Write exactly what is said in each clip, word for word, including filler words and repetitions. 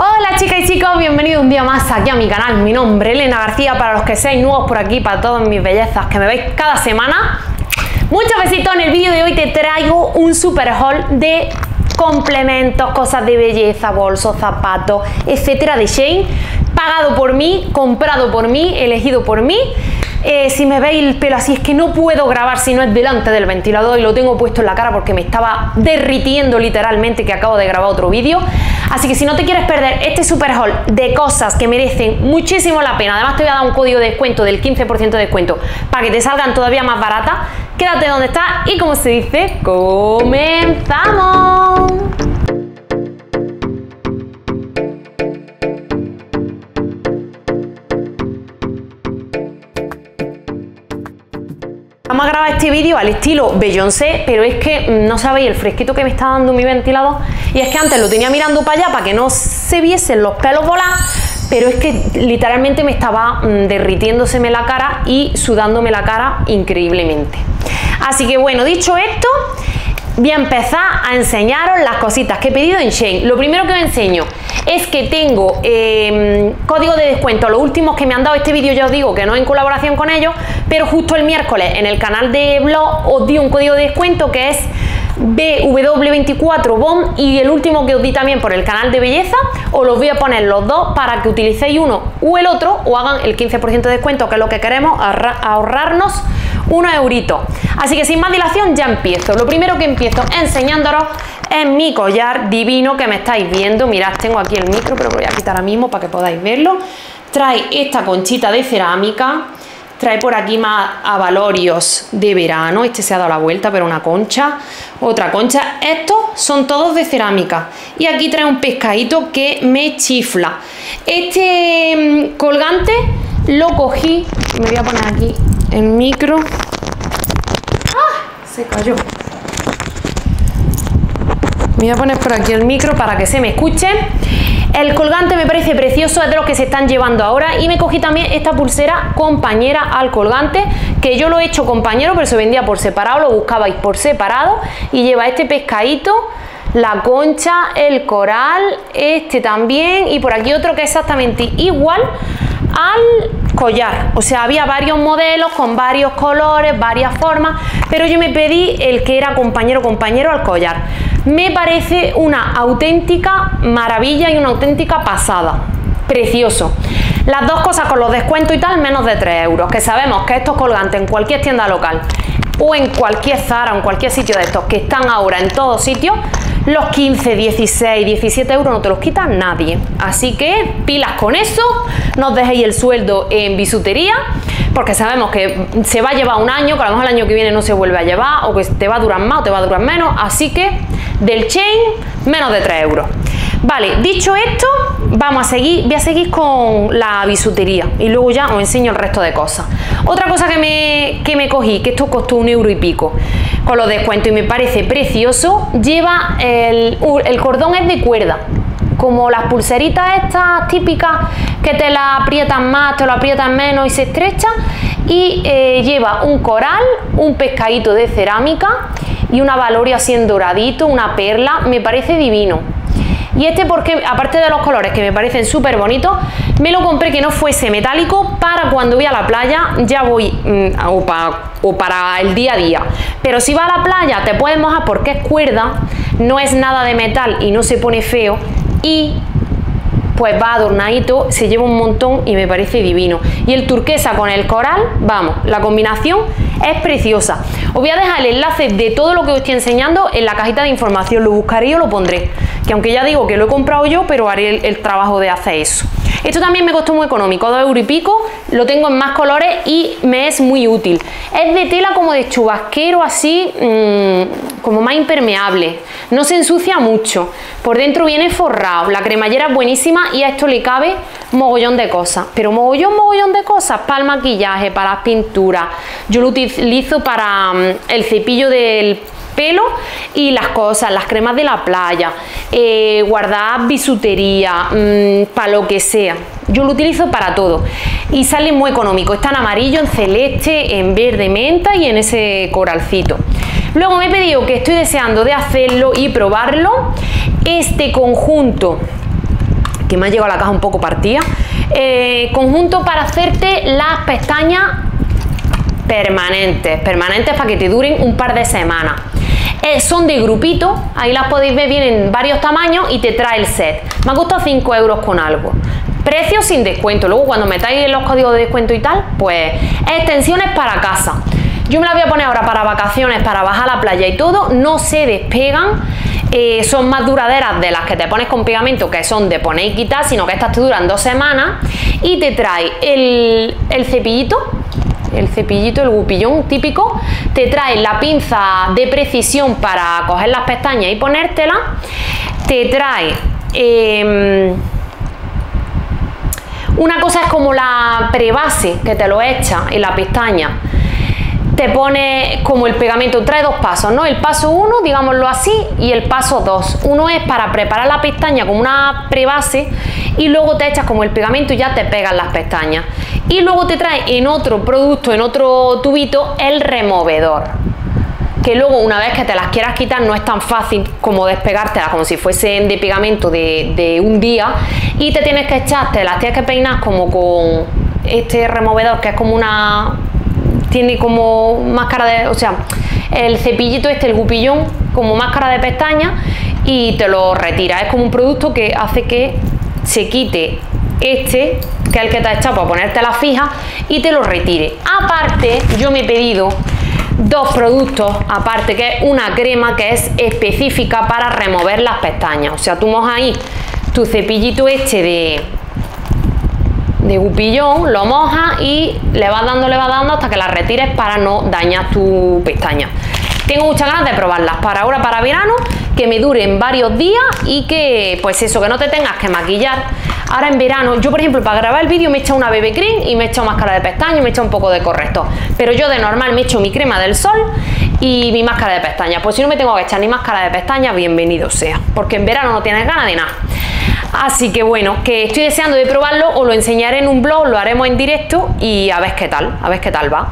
Hola chicas y chicos, bienvenidos un día más aquí a mi canal. Mi nombre es Elena García, para los que seáis nuevos por aquí, para todas mis bellezas que me veis cada semana. Muchos besitos. En el vídeo de hoy te traigo un super haul de complementos, cosas de belleza, bolsos, zapatos, etcétera de Shein, pagado por mí, comprado por mí, elegido por mí. Eh, si me veis el pelo así es que no puedo grabar si no es delante del ventilador y lo tengo puesto en la cara porque me estaba derritiendo literalmente, que acabo de grabar otro vídeo. Así que si no te quieres perder este super haul de cosas que merecen muchísimo la pena, además te voy a dar un código de descuento del quince por ciento de descuento para que te salgan todavía más baratas, quédate donde estás y, como se dice, ¡comenzamos! Vamos a grabar este vídeo al estilo Beyoncé, pero es que no sabéis el fresquito que me está dando mi ventilador, y es que antes lo tenía mirando para allá para que no se viesen los pelos volar, pero es que literalmente me estaba derritiéndoseme la cara y sudándome la cara increíblemente. Así que bueno, dicho esto, voy a empezar a enseñaros las cositas que he pedido en Shein. Lo primero que os enseño es que tengo eh, código de descuento, los últimos que me han dado. Este vídeo ya os digo que no en colaboración con ellos, pero justo el miércoles en el canal de blog os di un código de descuento que es B W veinticuatro bomb, y el último que os di también por el canal de belleza, os los voy a poner los dos para que utilicéis uno o el otro o hagan el quince por ciento de descuento, que es lo que queremos, ahorrarnos unos euritos. Así que sin más dilación ya empiezo. Lo primero que empiezo enseñándolos es mi collar divino que me estáis viendo. Mirad, tengo aquí el micro, pero lo voy a quitar ahora mismo para que podáis verlo. Trae esta conchita de cerámica, trae por aquí más abalorios de verano, este se ha dado la vuelta, pero una concha, otra concha, estos son todos de cerámica, y aquí trae un pescadito que me chifla. Este colgante lo cogí, me voy a poner aquí el micro. ¡Ah! Se cayó. Me voy a poner por aquí el micro para que se me escuche. El colgante me parece precioso, es de los que se están llevando ahora, y me cogí también esta pulsera compañera al colgante, que yo lo he hecho compañero, pero se vendía por separado, lo buscabais por separado, y lleva este pescadito, la concha, el coral, este también, y por aquí otro que es exactamente igual al collar. O sea, había varios modelos con varios colores, varias formas, pero yo me pedí el que era compañero compañero al collar. Me parece una auténtica maravilla y una auténtica pasada, precioso. Las dos cosas con los descuentos y tal, menos de tres euros, que sabemos que estos colgantes en cualquier tienda local o en cualquier Zara o en cualquier sitio de estos que están ahora en todos sitios, los quince, dieciséis, diecisiete euros no te los quita nadie. Así que pilas con eso, no os dejéis el sueldo en bisutería, porque sabemos que se va a llevar un año, que a lo mejor el año que viene no se vuelve a llevar, o que te va a durar más o te va a durar menos. Así que del Shein, menos de tres euros. Vale, dicho esto, vamos a seguir, voy a seguir con la bisutería y luego ya os enseño el resto de cosas. Otra cosa que me, que me cogí, que esto costó un euro y pico con los descuentos, y me parece precioso, lleva el, el cordón es de cuerda, como las pulseritas estas típicas que te la aprietan más, te lo aprietan menos y se estrecha, y eh, lleva un coral, un pescadito de cerámica y una valoria así en doradito, una perla, me parece divino. Y este, porque aparte de los colores que me parecen súper bonitos, me lo compré que no fuese metálico para cuando voy a la playa, ya voy mmm, o, pa, o para el día a día, pero si vas a la playa te puedes mojar porque es cuerda, no es nada de metal y no se pone feo, y pues va adornadito, se lleva un montón y me parece divino. Y el turquesa con el coral, vamos, la combinación es preciosa. Os voy a dejar el enlace de todo lo que os estoy enseñando en la cajita de información, lo buscaré y os lo pondré, que aunque ya digo que lo he comprado yo, pero haré el, el trabajo de hacer eso. Esto también me costó muy económico, dos euros y pico, lo tengo en más colores y me es muy útil. Es de tela como de chubasquero, así mmm, como más impermeable, no se ensucia mucho, por dentro viene forrado, la cremallera es buenísima y a esto le cabe mogollón de cosas, pero mogollón, mogollón de cosas, para el maquillaje, para las pinturas. Yo lo utilizo para mmm, el cepillo del pelo y las cosas, las cremas de la playa, eh, guardar bisutería, mmm, para lo que sea. Yo lo utilizo para todo y sale muy económico. Está en amarillo, en celeste, en verde menta y en ese coralcito. Luego me he pedido, que estoy deseando de hacerlo y probarlo, este conjunto que me ha llegado a la caja un poco partida. Eh, conjunto para hacerte las pestañas permanentes, permanentes para que te duren un par de semanas. Eh, son de grupito, ahí las podéis ver, vienen varios tamaños y te trae el set. Me ha costado cinco euros con algo. Precio sin descuento, luego cuando metáis los códigos de descuento y tal, pues extensiones para casa. Yo me las voy a poner ahora para vacaciones, para bajar a la playa y todo, no se despegan. Eh, son más duraderas de las que te pones con pegamento, que son de poner y quitar, sino que estas te duran dos semanas y te trae el, el cepillito, el cepillito, el gupillón típico, te trae la pinza de precisión para coger las pestañas y ponértela, te trae eh, una cosa es como la prebase que te lo echa en la pestaña. Te pone como el pegamento, trae dos pasos, ¿no? El paso uno, digámoslo así, y el paso dos. Uno es para preparar la pestaña como una prebase y luego te echas como el pegamento y ya te pegan las pestañas. Y luego te trae en otro producto, en otro tubito, el removedor. Que luego, una vez que te las quieras quitar, no es tan fácil como despegártelas, como si fuesen de pegamento de, de un día. Y te tienes que echar, te las tienes que peinar como con este removedor, que es como una... tiene como máscara de, o sea, el cepillito este, el gupillón, como máscara de pestaña y te lo retira. Es como un producto que hace que se quite este, que es el que te ha echado para ponerte la fija, y te lo retire. Aparte, yo me he pedido dos productos, aparte, que es una crema que es específica para remover las pestañas. O sea, tú mojas ahí tu cepillito este de... de gupillón, lo mojas y le vas dando, le vas dando hasta que la retires para no dañar tu pestaña. Tengo muchas ganas de probarlas para ahora, para verano, que me duren varios días y que, pues eso, que no te tengas que maquillar. Ahora en verano, yo por ejemplo para grabar el vídeo me he echado una B B cream y me he echado máscara de pestaña y me he echado un poco de corrector, pero yo de normal me echo mi crema del sol y mi máscara de pestaña. Pues si no me tengo que echar ni máscara de pestaña, bienvenido sea, porque en verano no tienes ganas de nada. Así que bueno, que estoy deseando de probarlo, os lo enseñaré en un blog, lo haremos en directo y a ver qué tal, a ver qué tal va.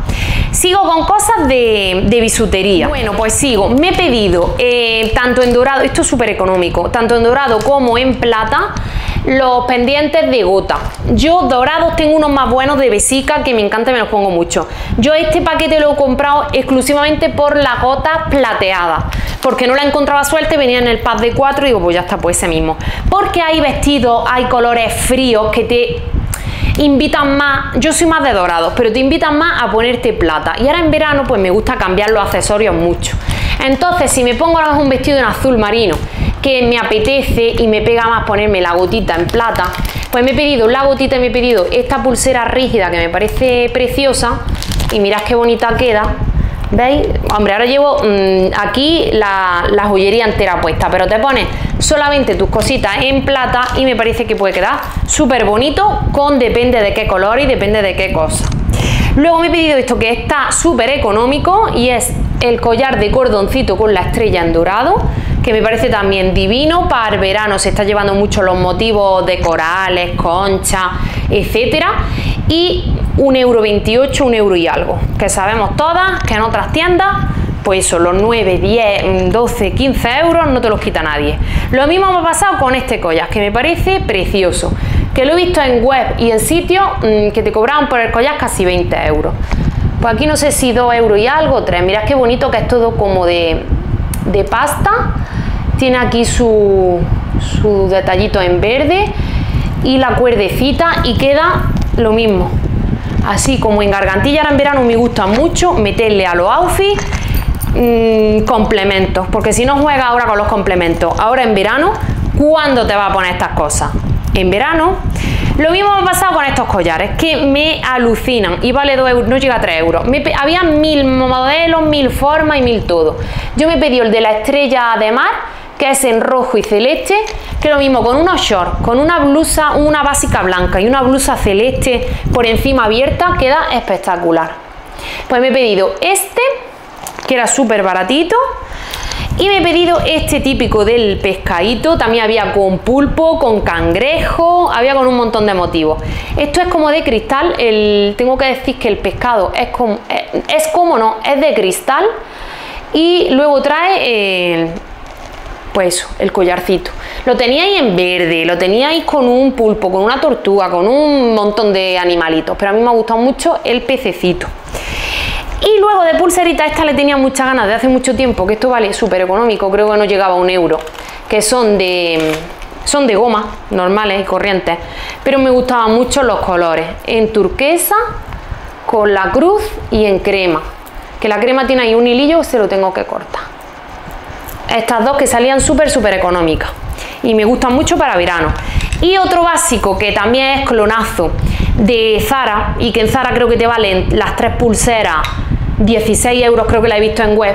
Sigo con cosas de, de bisutería. Bueno, pues sigo. Me he pedido eh, tanto en dorado, esto es súper económico, tanto en dorado como en plata, los pendientes de gota. Yo dorados tengo unos más buenos de Besica que me encanta y me los pongo mucho. Yo este paquete lo he comprado exclusivamente por la gota plateada, porque no la encontraba suelta, venía en el pack de cuatro y digo, pues ya está, pues ese mismo. Porque hay vestidos, hay colores fríos que te invitan más, yo soy más de dorados, pero te invitan más a ponerte plata. Y ahora en verano pues me gusta cambiar los accesorios mucho. Entonces si me pongo ahora un vestido en azul marino, que me apetece y me pega más ponerme la gotita en plata, pues me he pedido la gotita y me he pedido esta pulsera rígida que me parece preciosa y mirad qué bonita queda, ¿veis? Hombre, ahora llevo mmm, aquí la, la joyería entera puesta, pero te pones solamente tus cositas en plata y me parece que puede quedar súper bonito, con depende de qué color y depende de qué cosa. Luego me he pedido esto que está súper económico y es el collar de cordoncito con la estrella en dorado, que me parece también divino para el verano. Se está llevando mucho los motivos de corales, conchas, etcétera. Y un euro veintiocho, un euro y algo, que sabemos todas que en otras tiendas pues eso, los nueve, diez, doce, quince euros no te los quita nadie. Lo mismo me ha pasado con este collar, que me parece precioso, que lo he visto en web y en sitios mmm, que te cobraban por el collar casi veinte euros. Pues aquí no sé si dos euros y algo, tres. Mirad qué bonito que es, todo como de, de pasta. Tiene aquí su, su detallito en verde y la cuerdecita y queda lo mismo. Así como en gargantilla. Ahora en verano me gusta mucho meterle a los outfits mmm, complementos, porque si no juegas ahora con los complementos. Ahora en verano, ¿cuándo te vas a poner estas cosas? En verano. Lo mismo me ha pasado con estos collares, que me alucinan y vale dos euros, no llega a tres euros. Me, había mil modelos, mil formas y mil todo. Yo me pedí el de la estrella de mar, que es en rojo y celeste, que lo mismo con unos shorts, con una blusa, una básica blanca y una blusa celeste por encima abierta, queda espectacular. Pues me he pedido este, que era súper baratito. Y me he pedido este típico del pescadito, también había con pulpo, con cangrejo, había con un montón de motivos. Esto es como de cristal, el, tengo que decir que el pescado es como, es, es como no, es de cristal y luego trae eh, pues eso, el collarcito. Lo teníais en verde, lo teníais con un pulpo, con una tortuga, con un montón de animalitos, pero a mí me ha gustado mucho el pececito. Y luego de pulserita, esta le tenía muchas ganas de hace mucho tiempo, que esto vale súper económico, creo que no llegaba a un euro, que son de... son de goma, normales y corrientes, pero me gustaban mucho los colores, en turquesa, con la cruz y en crema, que la crema tiene ahí un hilillo que se lo tengo que cortar. Estas dos que salían súper súper económicas y me gustan mucho para verano. Y otro básico que también es clonazo de Zara, y que en Zara creo que te valen las tres pulseras dieciséis euros, creo que la he visto en web.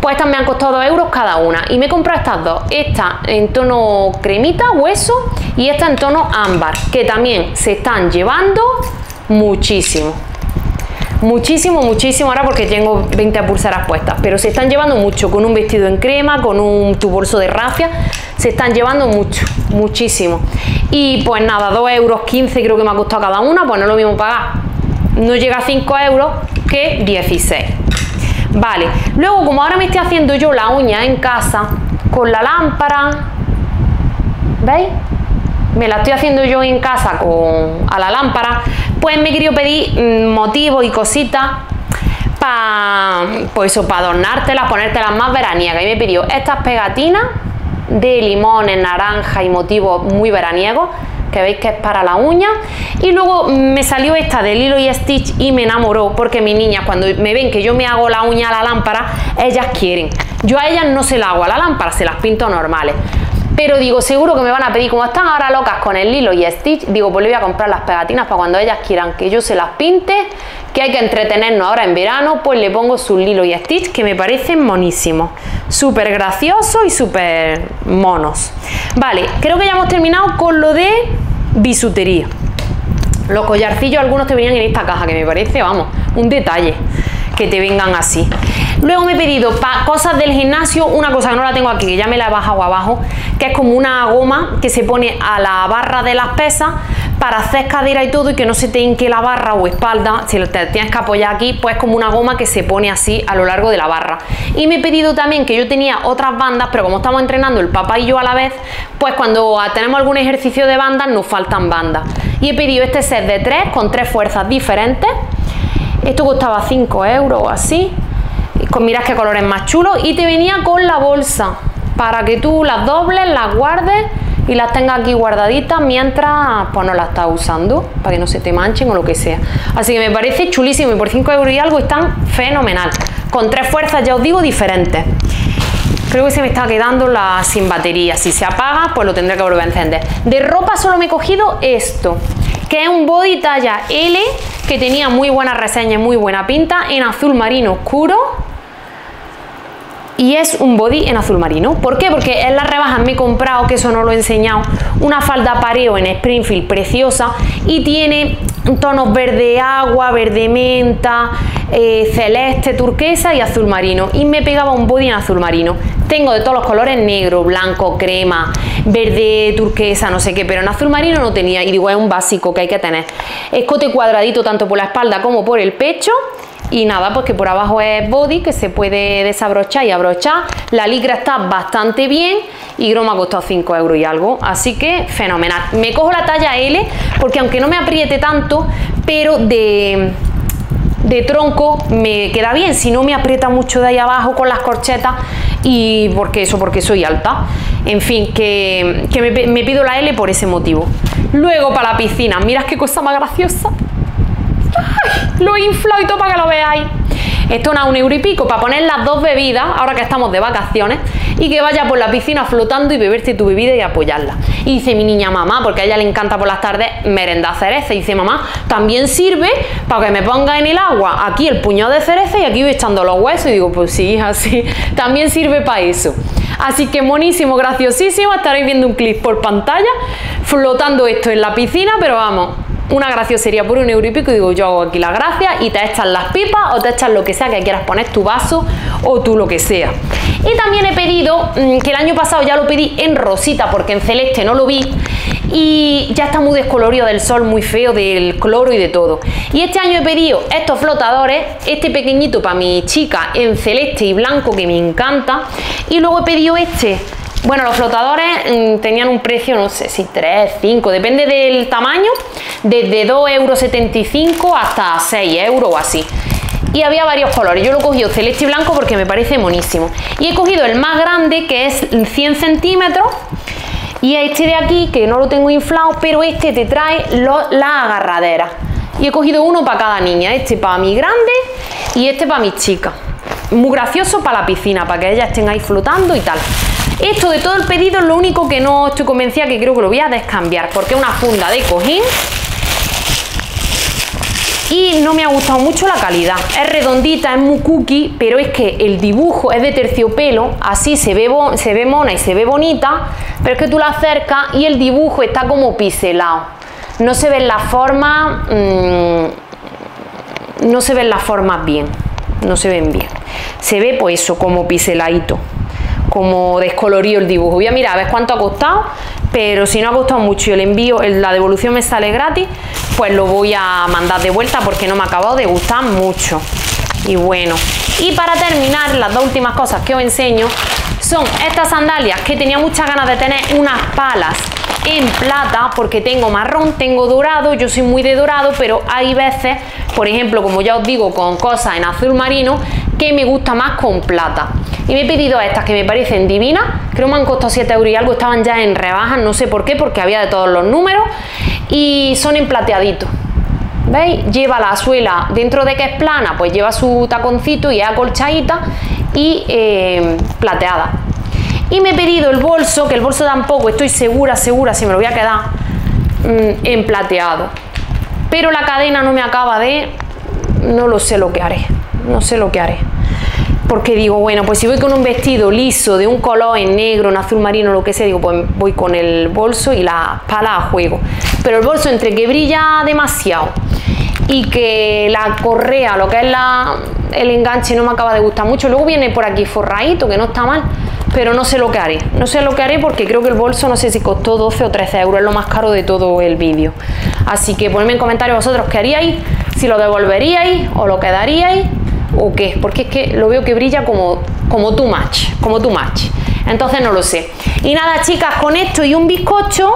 Pues estas me han costado dos euros cada una y me he comprado estas dos, esta en tono cremita, hueso, y esta en tono ámbar, que también se están llevando muchísimo, muchísimo, muchísimo ahora porque tengo veinte pulseras puestas, pero se están llevando mucho, con un vestido en crema, con un tu bolso de rafia, se están llevando mucho, muchísimo. Y pues nada, dos euros quince creo que me ha costado cada una, pues no es lo mismo pagar, no llega a cinco euros que dieciséis. Vale, luego como ahora me estoy haciendo yo la uña en casa con la lámpara, ¿veis? Me la estoy haciendo yo en casa con, a la lámpara, pues me quería pedir mmm, motivos y cositas para, pues eso, para adornártelas, ponértelas más veraniegas. Y me he pedido estas pegatinas de limones, naranja y motivos muy veraniegos, que veis que es para la uña. Y luego me salió esta de Lilo y Stitch y me enamoró, porque mis niñas cuando me ven que yo me hago la uña a la lámpara, ellas quieren. Yo a ellas no se la hago a la lámpara, se las pinto normales, pero digo, seguro que me van a pedir, como están ahora locas con el Lilo y Stitch, digo, pues le voy a comprar las pegatinas para cuando ellas quieran que yo se las pinte, que hay que entretenernos ahora en verano, pues le pongo su Lilo y Stitch, que me parecen monísimos, súper graciosos y súper monos. Vale, creo que ya hemos terminado con lo de bisutería. Los collarcillos algunos te venían en esta caja, que me parece, vamos, un detalle que te vengan así. Luego me he pedido para cosas del gimnasio, una cosa que no la tengo aquí, que ya me la he bajado abajo, que es como una goma que se pone a la barra de las pesas para hacer cadera y todo, y que no se te hinque la barra o espalda, si te tienes que apoyar aquí, pues como una goma que se pone así a lo largo de la barra. Y me he pedido también, que yo tenía otras bandas, pero como estamos entrenando el papá y yo a la vez, pues cuando tenemos algún ejercicio de bandas nos faltan bandas. Y he pedido este set de tres, con tres fuerzas diferentes. Esto costaba cinco euros o así. Con, mirad qué colores más chulos, y te venía con la bolsa para que tú las dobles, las guardes y las tengas aquí guardaditas mientras pues no las estás usando, para que no se te manchen o lo que sea. Así que me parece chulísimo, y por cinco euros y algo están fenomenal, con tres fuerzas, ya os digo, diferentes. Creo que se me está quedando la sin batería, si se apaga pues lo tendré que volver a encender. De ropa solo me he cogido esto, que es un body talla L, que tenía muy buenas reseñas, muy buena pinta, en azul marino oscuro. Y es un body en azul marino. ¿Por qué? Porque en las rebajas me he comprado, que eso no lo he enseñado, una falda pareo en Springfield preciosa, y tiene tonos verde agua, verde menta, eh, celeste, turquesa y azul marino. Y me pegaba un body en azul marino. Tengo de todos los colores: negro, blanco, crema, verde, turquesa, no sé qué, pero en azul marino no tenía. Y digo, es un básico que hay que tener. Escote cuadradito tanto por la espalda como por el pecho. Y nada, pues que por abajo es body, que se puede desabrochar y abrochar. La licra está bastante bien, y creo que me ha costado cinco euros y algo, así que fenomenal. Me cojo la talla L porque aunque no me apriete tanto, pero de, de tronco me queda bien, si no me aprieta mucho de ahí abajo con las corchetas, y porque eso, porque soy alta. En fin, que, que me, me pido la L por ese motivo. Luego para la piscina, mirad qué cosa más graciosa. ¡Ay! Lo he inflado y todo para que lo veáis. Esto es un euro y pico para poner las dos bebidas ahora que estamos de vacaciones, y que vaya por la piscina flotando y beberte tu bebida y apoyarla. Y dice mi niña, mamá, porque a ella le encanta por las tardes merendar cereza, y dice, mamá, también sirve para que me ponga en el agua aquí el puñado de cereza y aquí voy echando los huesos. Y digo, pues sí, así también sirve para eso. Así que monísimo, graciosísimo. Estaréis viendo un clip por pantalla flotando esto en la piscina, pero vamos, una graciosería por un euro y pico. Y digo, yo hago aquí la gracia, y te echan las pipas o te echan lo que sea que quieras poner, tu vaso o tú lo que sea. Y también he pedido, que el año pasado ya lo pedí en rosita porque en celeste no lo vi, y ya está muy descolorido del sol, muy feo del cloro y de todo, y este año he pedido estos flotadores, este pequeñito para mi chica en celeste y blanco, que me encanta, y luego he pedido este Bueno, los flotadores mmm, tenían un precio, no sé si tres, cinco, depende del tamaño, desde dos euros setenta y cinco hasta seis euros o así. Y había varios colores. Yo lo he cogido celeste y blanco porque me parece monísimo. Y he cogido el más grande, que es cien centímetros. Y este de aquí, que no lo tengo inflado, pero este te trae lo, la agarradera. Y he cogido uno para cada niña. Este para mi grande y este para mi chica. Muy gracioso para la piscina, para que ellas estén ahí flotando y tal. Esto de todo el pedido es lo único que no estoy convencida, que creo que lo voy a descambiar, porque es una funda de cojín. Y no me ha gustado mucho la calidad. Es redondita, es muy cookie, pero es que el dibujo es de terciopelo, así se ve, se ve mona y se ve bonita, pero es que tú la acercas y el dibujo está como pincelado. No se ven las formas, mmm, no se ven las formas bien, no se ven bien. Se ve pues eso, como pinceladito, como descolorido el dibujo. Voy a mirar a ver cuánto ha costado, pero si no ha costado mucho y el envío, la devolución me sale gratis, pues lo voy a mandar de vuelta porque no me ha acabado de gustar mucho. Y bueno, y para terminar, las dos últimas cosas que os enseño son estas sandalias, que tenía muchas ganas de tener unas palas en plata, porque tengo marrón, tengo dorado, yo soy muy de dorado, pero hay veces, por ejemplo, como ya os digo, con cosas en azul marino, que me gusta más con plata. Y me he pedido estas que me parecen divinas, creo que me han costado siete euros y algo, estaban ya en rebajas, no sé por qué, porque había de todos los números, y son en plateadito. ¿Veis? Lleva la suela, dentro de que es plana, pues lleva su taconcito y es acolchadita y eh, plateada. Y me he pedido el bolso, que el bolso tampoco estoy segura, segura, si me lo voy a quedar mmm, en plateado. Pero la cadena no me acaba de... no lo sé lo que haré, no sé lo que haré. Porque digo, bueno, pues si voy con un vestido liso de un color en negro, en azul marino, lo que sea, digo, pues voy con el bolso y la pala a juego. Pero el bolso, entre que brilla demasiado y que la correa, lo que es la, el enganche, no me acaba de gustar mucho. Luego viene por aquí forradito, que no está mal, pero no sé lo que haré. No sé lo que haré porque creo que el bolso, no sé si costó doce o trece euros, es lo más caro de todo el vídeo. Así que ponedme en comentarios vosotros qué haríais, si lo devolveríais o lo quedaríais. ¿O qué? Porque es que lo veo que brilla como, como too much, como too much. Entonces no lo sé. Y nada, chicas, con esto y un bizcocho,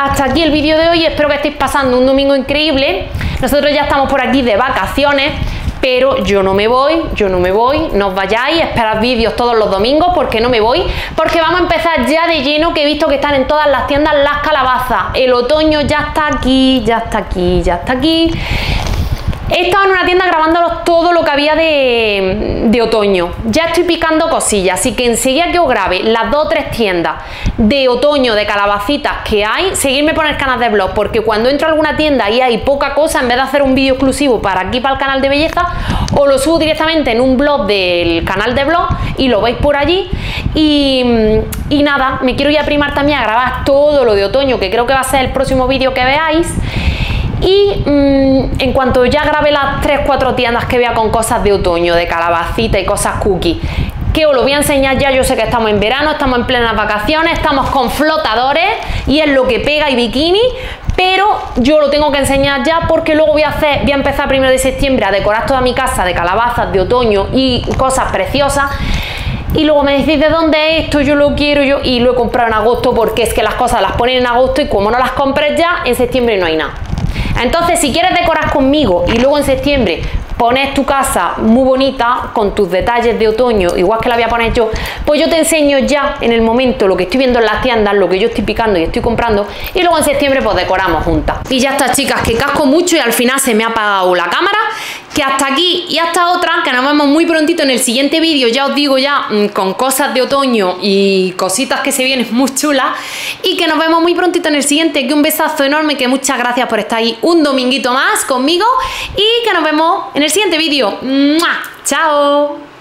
hasta aquí el vídeo de hoy. Espero que estéis pasando un domingo increíble. Nosotros ya estamos por aquí de vacaciones, pero yo no me voy, yo no me voy. No os vayáis, esperad vídeos todos los domingos, porque no me voy, porque vamos a empezar ya de lleno, que he visto que están en todas las tiendas las calabazas. El otoño ya está aquí, ya está aquí, ya está aquí. He estado en una tienda grabándolos todo lo que había de, de otoño. Ya estoy picando cosillas, así que enseguida que os grabe las dos o tres tiendas de otoño, de calabacitas que hay, seguidme por el canal de blog, porque cuando entro a alguna tienda y hay poca cosa, en vez de hacer un vídeo exclusivo para aquí, para el canal de belleza, o lo subo directamente en un blog del canal de blog y lo veis por allí. Y, y nada, me quiero ir a primar también a grabar todo lo de otoño, que creo que va a ser el próximo vídeo que veáis. Y mmm, en cuanto ya grabé las tres cuatro tiendas que vea con cosas de otoño, de calabacita y cosas cookie, que os lo voy a enseñar ya. Yo sé que estamos en verano, estamos en plenas vacaciones, estamos con flotadores y es lo que pega, y bikini, pero yo lo tengo que enseñar ya, porque luego voy a hacer, voy a empezar primero de septiembre a decorar toda mi casa de calabazas de otoño y cosas preciosas. Y luego me decís, ¿de dónde es esto? Yo lo quiero, yo, y lo he comprado en agosto, porque es que las cosas las ponen en agosto y como no las compres ya, en septiembre no hay nada. Entonces, si quieres decorar conmigo y luego en septiembre pones tu casa muy bonita con tus detalles de otoño, igual que la voy a poner yo, pues yo te enseño ya en el momento lo que estoy viendo en las tiendas, lo que yo estoy picando y estoy comprando, y luego en septiembre pues decoramos juntas. Y ya está, chicas, que casco mucho y al final se me ha apagado la cámara. Que hasta aquí y hasta otra, que nos vemos muy prontito en el siguiente vídeo, ya os digo, ya con cosas de otoño y cositas que se vienen muy chulas, y que nos vemos muy prontito en el siguiente, que un besazo enorme, que muchas gracias por estar ahí un dominguito más conmigo, y que nos vemos en el siguiente vídeo. ¡Mua! ¡Chao!